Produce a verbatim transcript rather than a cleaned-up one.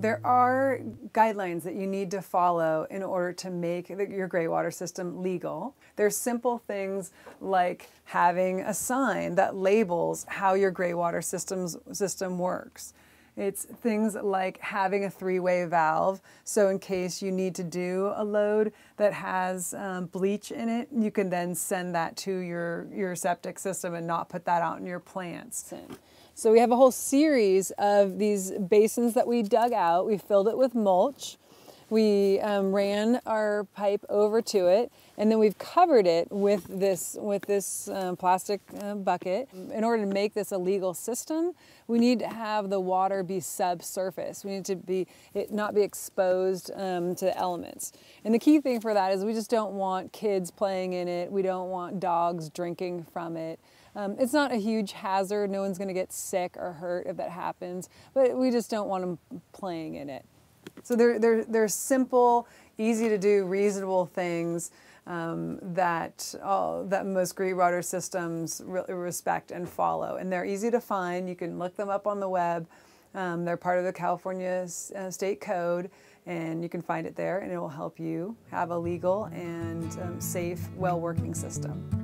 There are guidelines that you need to follow in order to make your gray water system legal. There's simple things like having a sign that labels how your gray water systems, system works. It's things like having a three-way valve, so in case you need to do a load that has um, bleach in it, you can then send that to your, your septic system and not put that out in your plants. So we have a whole series of these basins that we dug out. We filled it with mulch. We um, ran our pipe over to it, and then we've covered it with this, with this um, plastic uh, bucket. In order to make this a legal system, we need to have the water be subsurface. We need to be, it not be exposed um, to elements. And the key thing for that is we just don't want kids playing in it. We don't want dogs drinking from it. Um, it's not a huge hazard. No one's gonna get sick or hurt if that happens, but we just don't want them playing in it. So they're, they're, they're simple, easy to do, reasonable things um, that, all, that most gray water systems re respect and follow. And they're easy to find. You can look them up on the web. Um, they're part of the California uh, state code, and you can find it there, and it will help you have a legal and um, safe, well-working system.